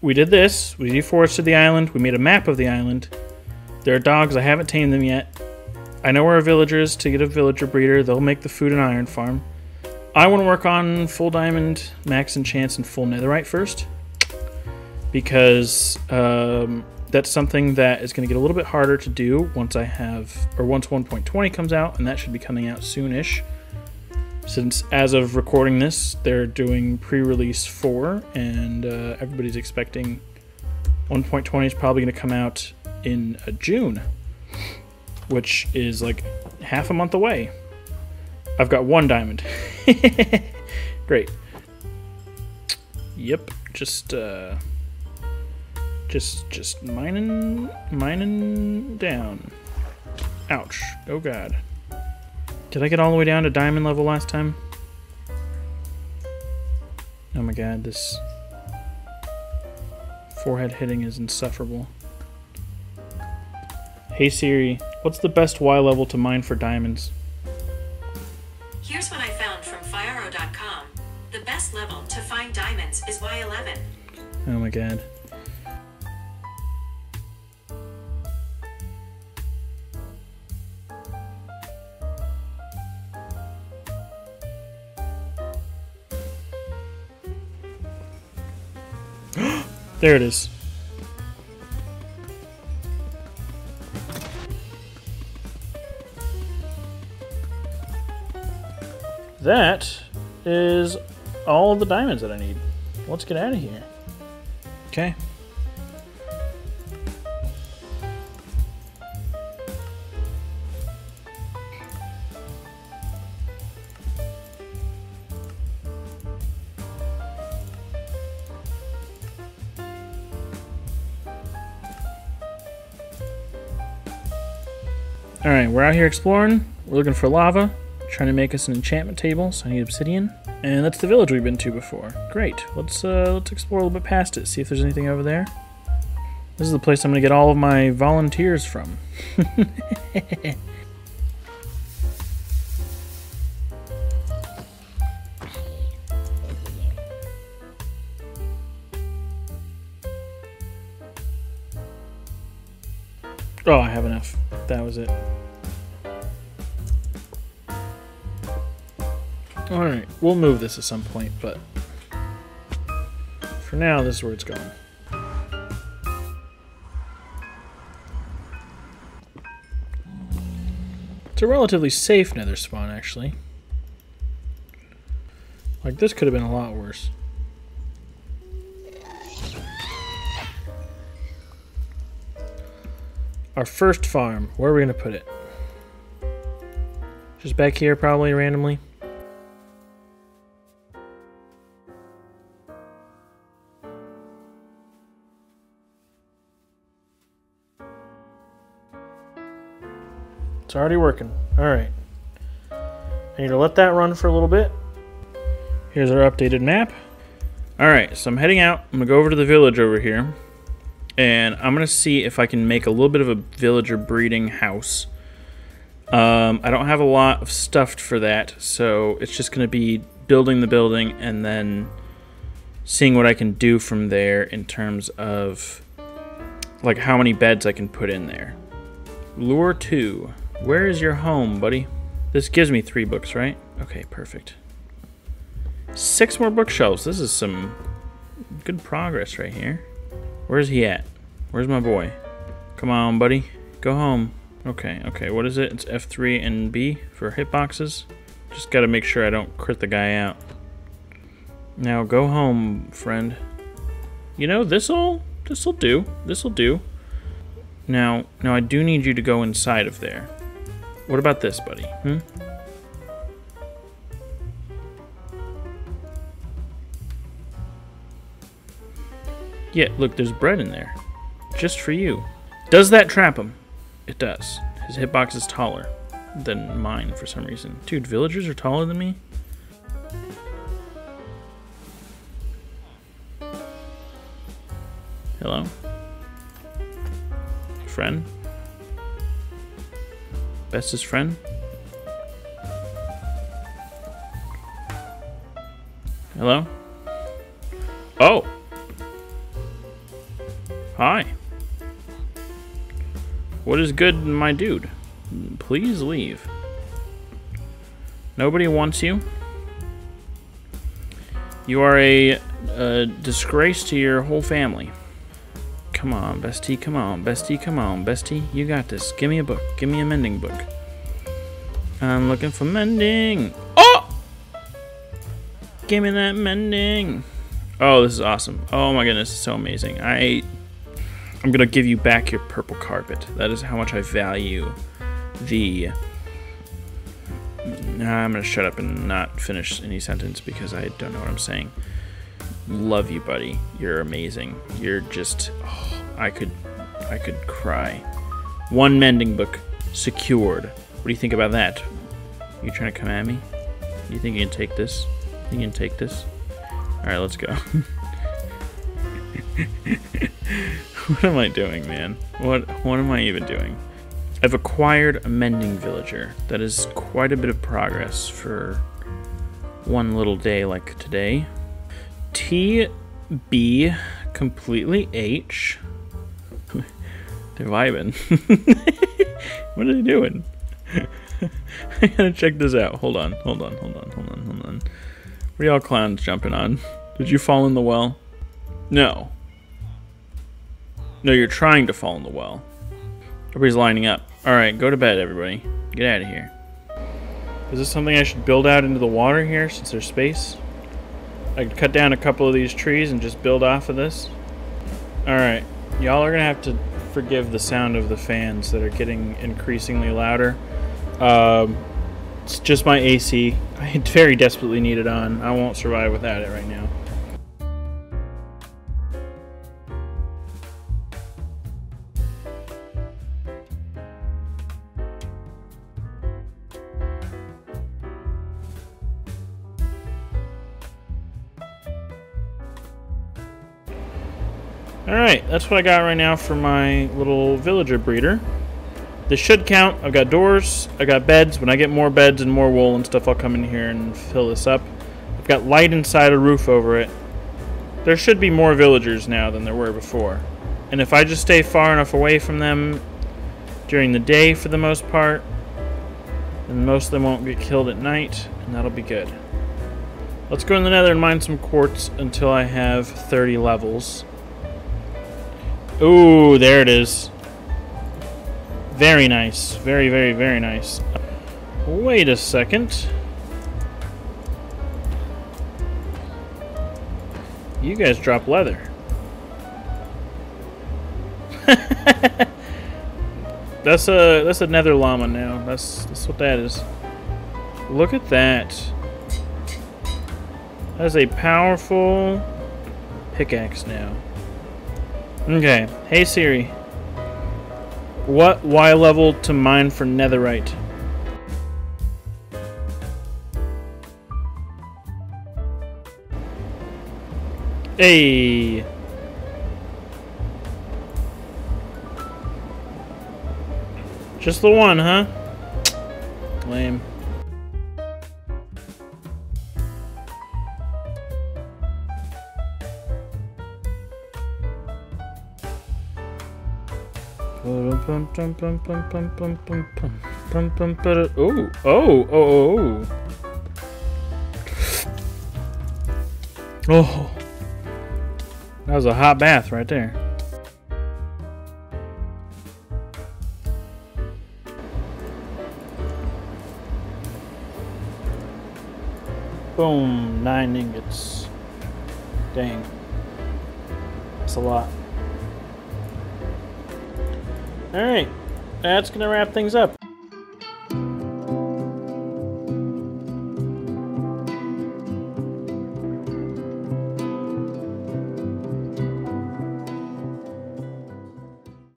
we did this. We deforested the island. We made a map of the island. There are dogs. I haven't tamed them yet. I know where our villager is to get a villager breeder. They'll make the food and iron farm. I want to work on full diamond, max enchants, and full netherite first, because that's something that is going to get a little bit harder to do once I have, or once 1.20 comes out, and that should be coming out soonish. Since as of recording this, they're doing pre-release 4, and everybody's expecting 1.20 is probably going to come out in June, which is like half a month away. I've got 1 diamond. Great. Yep, just mining down. Ouch. Oh god. Did I get all the way down to diamond level last time? Oh my god, this forehead hitting is insufferable. Hey Siri, what's the best Y level to mine for diamonds? Here's what I found from Fiaro.com. The best level to find diamonds is Y11. Oh my god. There it is. That is all of the diamonds that I need. Let's get out of here. Okay. Alright, we're out here exploring. We're looking for lava, trying to make us an enchantment table, so I need obsidian. And that's the village we've been to before. Great. Let's explore a little bit past it, see if there's anything over there. This is the place I'm going to get all of my volunteers from. Oh, I have enough. That was it. Alright, we'll move this at some point, but for now, this is where it's going. It's a relatively safe nether spawn, actually. Like, this could have been a lot worse. Our first farm, where are we going to put it? Just back here, probably, randomly. It's already working. Alright. I need to let that run for a little bit. Here's our updated map. Alright, so I'm heading out. I'm going to go over to the village over here. And I'm going to see if I can make a little bit of a villager breeding house. I don't have a lot of stuff for that, so it's just going to be building the building and then seeing what I can do from there in terms of like how many beds I can put in there. Lure 2. Where is your home, buddy? This gives me 3 books, right? Okay, perfect. 6 more bookshelves. This is some good progress right here. Where's he at? Where's my boy? Come on, buddy. Go home. Okay, okay. What is it? It's F3 and B for hitboxes. Just gotta make sure I don't crit the guy out. Now go home, friend. You know, this'll do. This'll do. Now I do need you to go inside of there. What about this, buddy? Hmm? Yeah, look, there's bread in there. Just for you. Does that trap him? It does. His hitbox is taller than mine for some reason. Dude, villagers are taller than me? Hello? Friend? Bestest friend? Hello? Oh! Hi. What is good, my dude? Please leave. Nobody wants you. You are a disgrace to your whole family. Come on, bestie, come on, bestie, come on, bestie. You got this. Give me a book. Give me a mending book. I'm looking for mending. Oh! Give me that mending. Oh, this is awesome. Oh my goodness, it's so amazing. I'm gonna give you back your purple carpet. That is how much I value the... I'm gonna shut up and not finish any sentence because I don't know what I'm saying. Love you, buddy. You're amazing. You're just... Oh, I could cry. One mending book secured. What do you think about that? Are you trying to come at me? You think you can take this? You think you can take this? All right, let's go. What am I doing, man? What am I even doing? I've acquired a mending villager. That is quite a bit of progress for one little day like today. TB completely H. They're vibing. What are they doing? I gotta check this out. Hold on. What are y'all clowns jumping on? Did you fall in the well? No. No, you're trying to fall in the well. Everybody's lining up. Alright, go to bed, everybody. Get out of here. Is this something I should build out into the water here, since there's space? I could cut down a couple of these trees and just build off of this. Alright, y'all are gonna have to forgive the sound of the fans that are getting increasingly louder. It's just my AC. I very desperately need it on. I won't survive without it right now. Alright, that's what I got right now for my little villager breeder. This should count. I've got doors, I've got beds. When I get more beds and more wool and stuff, I'll come in here and fill this up. I've got light inside, a roof over it. There should be more villagers now than there were before. And if I just stay far enough away from them during the day for the most part, then most of them won't get killed at night, and that'll be good. Let's go in the nether and mine some quartz until I have 30 levels. Ooh, there it is. Very nice. Very, very, very nice. Wait a second. You guys drop leather. That's a nether llama now. That's what that is. Look at that. That is a powerful pickaxe now. Okay. Hey Siri. What Y level to mine for netherite? Hey! Just the one, huh? Lame. Oh, that was a hot bath right there. Boom, 9 ingots. Dang, that's a lot. Alright, that's going to wrap things up.